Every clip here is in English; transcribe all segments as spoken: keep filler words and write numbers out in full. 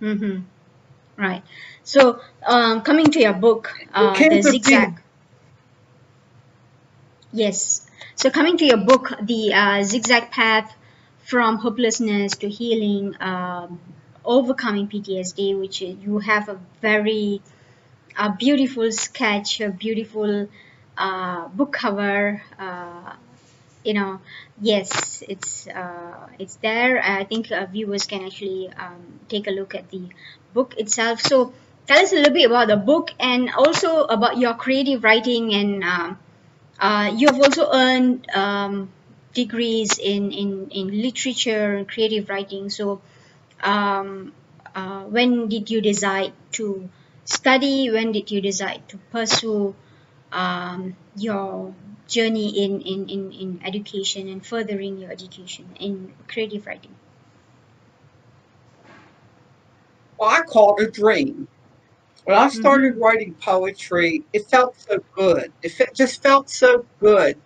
Mm-hmm. Right. So um, coming to your book, uh, the Zigzag. Thing. Yes. So coming to your book, the uh, Zigzag Path from Hopelessness to Healing, um, Overcoming P T S D, which you have a very a beautiful sketch, a beautiful uh, book cover. Uh, you know, yes, it's uh, it's there. I think uh, viewers can actually um, take a look at the book itself. So tell us a little bit about the book and also about your creative writing, and um, uh, you have also earned um, degrees in, in, in literature and creative writing. So um, uh, when did you decide to study? When did you decide to pursue um, your journey in, in, in, in education and furthering your education in creative writing? Well, I call it a dream. When I started mm-hmm. writing poetry, it felt so good. It just felt so good.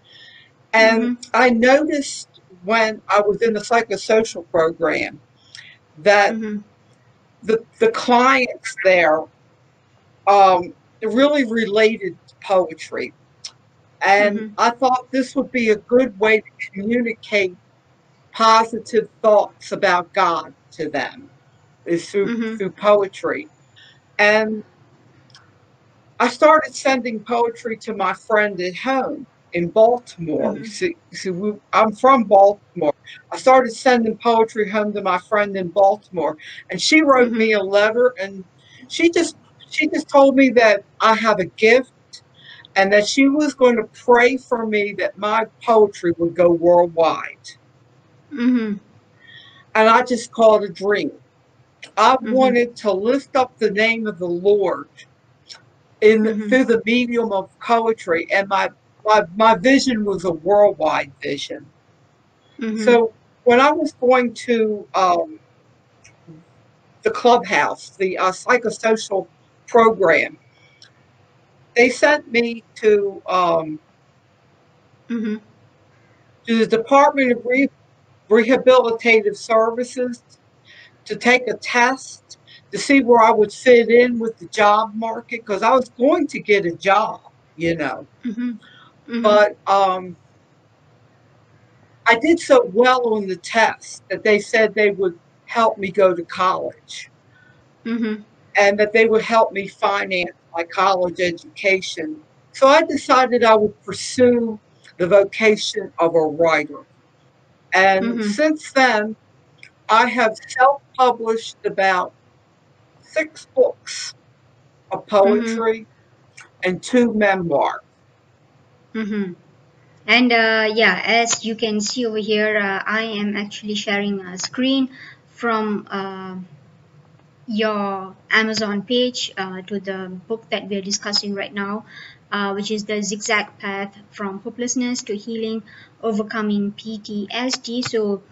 And mm-hmm. I noticed when I was in the psychosocial program that mm-hmm. the, the clients there um, really related to poetry. And mm-hmm. I thought this would be a good way to communicate positive thoughts about God to them, is through, mm-hmm. through poetry. And I started sending poetry to my friend at home in Baltimore. Mm-hmm. See, see, we, I'm from Baltimore. I started sending poetry home to my friend in Baltimore, and she wrote mm-hmm. me a letter, and she just, she just told me that I have a gift and that she was going to pray for me that my poetry would go worldwide. Mm-hmm. And I just called it a dream. I mm-hmm. wanted to lift up the name of the Lord in mm-hmm. through the medium of poetry, and my my, my vision was a worldwide vision. Mm-hmm. So when I was going to um, the clubhouse, the uh, psychosocial program, they sent me to um, mm-hmm. to the Department of Re Rehabilitative Services to take a test to see where I would fit in with the job market, because I was going to get a job, you know. Mm-hmm. Mm-hmm. But um, I did so well on the test that they said they would help me go to college mm-hmm. and that they would help me finance my college education. So I decided I would pursue the vocation of a writer. And mm-hmm. since then, I have self-published about six books of poetry mm-hmm. and two memoirs. Mm-hmm. And uh, yeah, as you can see over here, uh, I am actually sharing a screen from uh, your Amazon page uh, to the book that we are discussing right now, uh, which is the Zigzag Path from Hopelessness to Healing, Overcoming P T S D. So